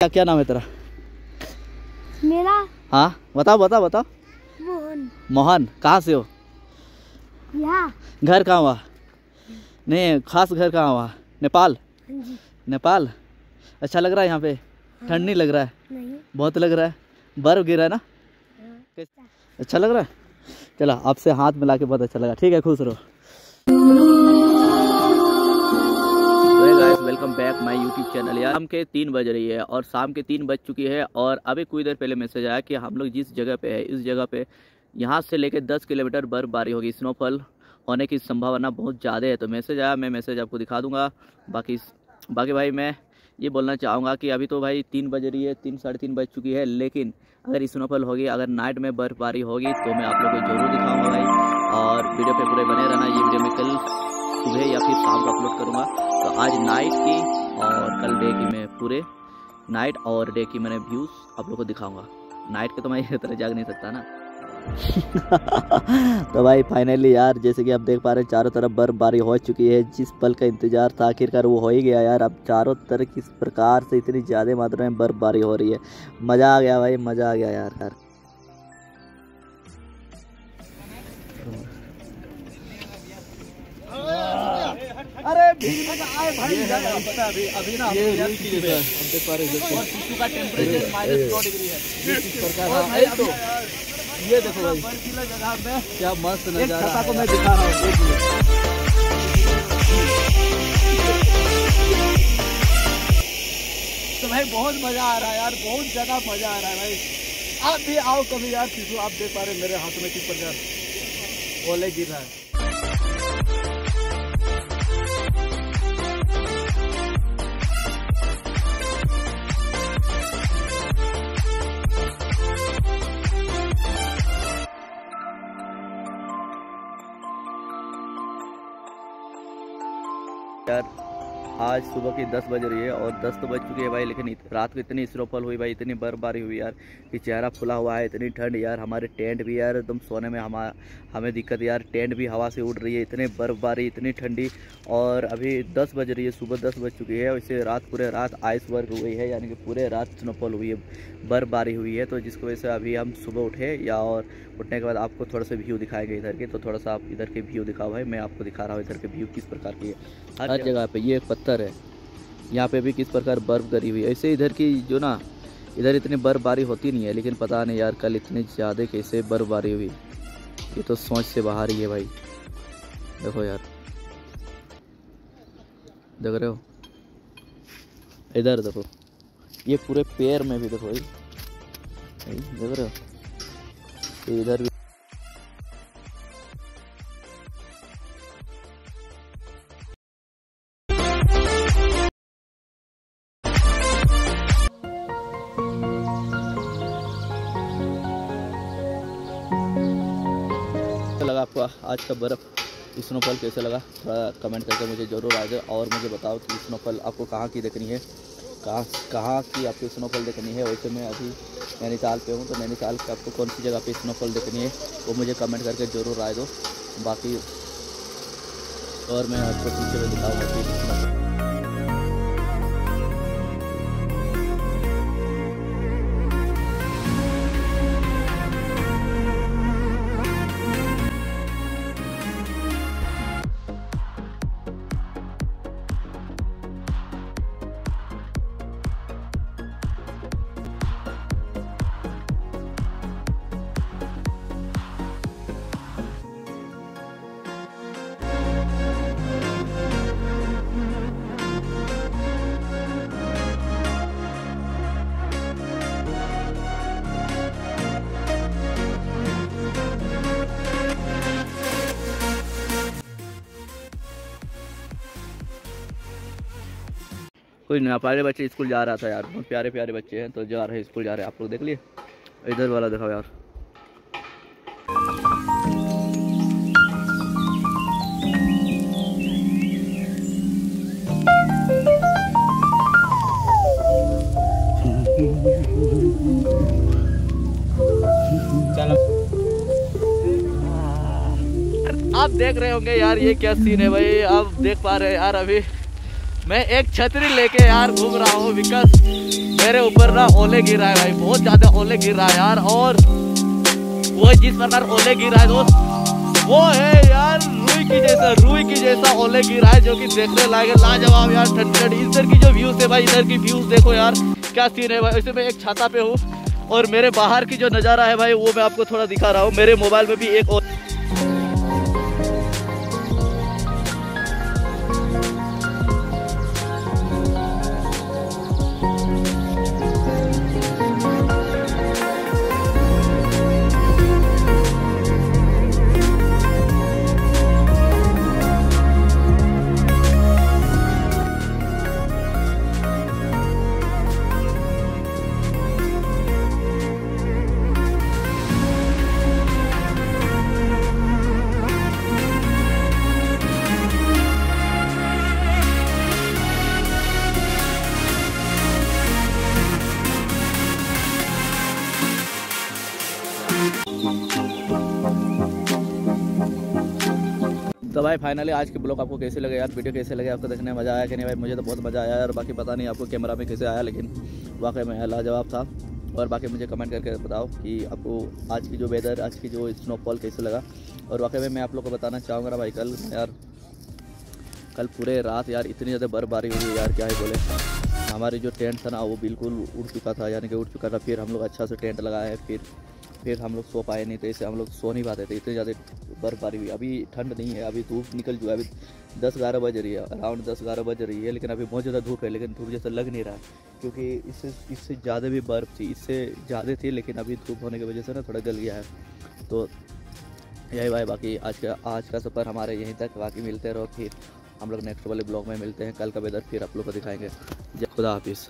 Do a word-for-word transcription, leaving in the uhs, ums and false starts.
क्या क्या नाम है तेरा? मेरा? हाँ बताओ बताओ बताओ। मोहन। मोहन कहाँ से हो? यहाँ। घर कहाँ हुआ? नहीं खास घर कहाँ हुआ? नेपाल। जी। नेपाल। अच्छा लग रहा है यहाँ पे? हाँ। ठंड नहीं लग रहा है? नहीं। बहुत लग रहा है, बर्फ गिरा है ना? हाँ। अच्छा लग रहा है। चलो आपसे हाथ मिला के बहुत अच्छा लगा। ठीक है, खुश रहो। Welcome back my YouTube channel. यार शाम के तीन बज रही है और शाम के तीन बज चुकी है और अभी कुछ देर पहले मैसेज आया कि हम लोग जिस जगह पे है इस जगह पे यहाँ से लेकर दस किलोमीटर बर्फबारी होगी, स्नोफॉल होने की संभावना बहुत ज़्यादा है। तो मैसेज आया, मैं मैसेज आपको दिखा दूंगा। बाकी बाकी भाई मैं ये बोलना चाहूँगा कि अभी तो भाई तीन बज रही है, तीन साढ़े तीन बज चुकी है, लेकिन अगर स्नोफॉल होगी, अगर नाइट में बर्फबारी होगी तो मैं आप लोगों को जरूर दिखाऊँगा भाई। और वीडियो पर पूरे बने रहना। ये वीडियो मैं कल सुबह या फिर शाम को अपलोड करूँगा। तो आज नाइट की और कल डे की मैं पूरे नाइट और डे की मैंने व्यूज़ आप लोगों को दिखाऊंगा। नाइट के तो मैं इस तरह जाग नहीं सकता ना। तो भाई फाइनली यार जैसे कि आप देख पा रहे हैं चारों तरफ बर्फबारी हो चुकी है। जिस पल का इंतज़ार था आखिरकार वो हो ही गया यार। अब चारों तरफ किस प्रकार से इतनी ज़्यादा मात्रा में बर्फबारी हो रही है। मज़ा आ गया भाई, मज़ा आ गया यार। यार भाई ये अभी अभी ना का टेम्परेचर माइनस दो डिग्री है। ये देखो भाई जगह पे क्या मस्त नजारा को मैं दिखा रहा हूँ। तो भाई बहुत मजा आ रहा है यार, बहुत ज्यादा मजा आ रहा है भाई। आप भी आओ कभी यार। शिशु आप देख पा रहे मेरे हाथ में किस प्रकार ओले गिर रहा है। यार आज सुबह की दस बज रही है और दस तो बज चुकी है भाई, लेकिन रात को इतनी स्नोफॉल हुई भाई, इतनी बर्फबारी हुई यार कि चेहरा फुला हुआ है। इतनी ठंड यार, हमारे टेंट भी यार एकदम सोने में हमा हमें दिक्कत यार। टेंट भी हवा से उड़ रही है, इतनी बर्फबारी, इतनी ठंडी। और अभी दस बज रही है, सुबह दस बज चुकी है। वैसे रात पूरे रात आइस वर्क हुई है, यानी कि पूरे रात स्नोफॉल हुई है, बर्फबारी हुई है। तो जिसकी वजह से अभी हम सुबह उठे या और उठने के बाद आपको थोड़ा सा व्यू दिखाएंगे इधर के। तो थोड़ा सा आप इधर के व्यू दिखाओ भाई, मैं आपको दिखा रहा हूँ इधर के व्यू किस प्रकार की है। हर जगह पर ये पत्थर है, यहाँ पे भी किस प्रकार बर्फ़ गिरी हुई है। ऐसे इधर की जो ना इधर इतनी बर्फबारी होती नहीं है, लेकिन पता नहीं यार कल इतनी ज़्यादा कैसे बर्फबारी हुई, ये तो सोच से बाहर ही है भाई। देखो यार, देख रहे हो इधर, देखो ये पूरे पैर में भी देखो, ये देख रहे हो इधर भी। लगा आपको आज का बर्फ स्नोफॉल कैसे लगा? थोड़ा कमेंट करके मुझे ज़रूर आ जाए और मुझे बताओ कि स्नोफॉल आपको कहाँ की देखनी है, कहाँ कहाँ की आपको स्नोफॉल देखनी है। वैसे मैं अभी नैनीताल पे हूँ, तो नैनीताल पे आपको कौन सी जगह पे स्नोफॉल देखनी है वो मुझे कमेंट करके ज़रूर आ दो। बाकी और मैं आपको पीछे दिखाऊँगा कि स्नोफॉल कोई नेपाली बच्चे स्कूल जा रहा था यार, बहुत प्यारे प्यारे बच्चे हैं। तो जा रहे स्कूल जा रहे हैं, आप लोग देख लिए। इधर वाला दिखाओ यार, आप देख रहे होंगे यार ये क्या सीन है भाई। आप देख पा रहे हैं यार अभी मैं एक छतरी लेके यार घूम रहा हूँ बिकॉज मेरे ऊपर ना ओले गिर रहा है भाई, बहुत ज़्यादा ओले गिर रहा है यार। और वो जिस प्रकार ओले गिर रहा है दोस्त, वो है यार रुई की जैसा, रुई की जैसा ओले गिर रहा है, जो कि देखने लायक है, लाजवाब यार। ठंड ठंड इधर की जो व्यूज़ है भाई, इधर की व्यूज़ देखो यार क्या सीन है भाई। वैसे मैं एक छाता पे हूँ और मेरे बाहर की जो नज़ारा है भाई वो मैं आपको थोड़ा दिखा रहा हूँ। मेरे मोबाइल में भी एक और तो भाई फाइनली आज के ब्लॉग आपको कैसे लगे यार, वीडियो कैसे लगे आपको, देखने में मज़ा आया कि नहीं भाई? मुझे तो बहुत मज़ा आया यार। बाकी पता नहीं आपको कैमरा में कैसे आया, लेकिन वाकई में लाजवाब था। और बाकी मुझे कमेंट करके बताओ कि आपको आज की जो वेदर, आज की जो स्नोफॉल कैसे लगा। और वाकई में मैं आप लोग को बताना चाहूँगा भाई, कल यार कल पूरे रात यार इतनी ज़्यादा बर्फबारी हुई यार, क्या ही बोले। हमारी जो टेंट था ना वो बिल्कुल उड़ चुका था, यानी कि उड़ चुका था। फिर हम लोग अच्छा से टेंट लगाए हैं, फिर फिर हम लोग सो पाए नहीं थे, इससे हम लोग सो नहीं पाते थे, इतनी ज़्यादा बर्फबारी हुई। अभी ठंड नहीं है, अभी धूप निकल चुका है, अभी दस ग्यारह बज रही है, अराउंड दस ग्यारह बज रही है, लेकिन अभी बहुत ज़्यादा धूप है, लेकिन धूप जैसा लग नहीं रहा, क्योंकि इससे इससे ज़्यादा भी बर्फ़ थी, इससे ज़्यादा थी, लेकिन अभी धूप होने की वजह से ना थोड़ा गल गया है। तो यही भाई, बाकी आज का आज का सफ़र हमारे यहीं तक। बाकी मिलते रहो, फिर हम लोग नेक्स्ट वाले ब्लॉग में मिलते हैं, कल का वेदर फिर आप लोग को दिखाएंगे। जय, खुदा हाफिज़।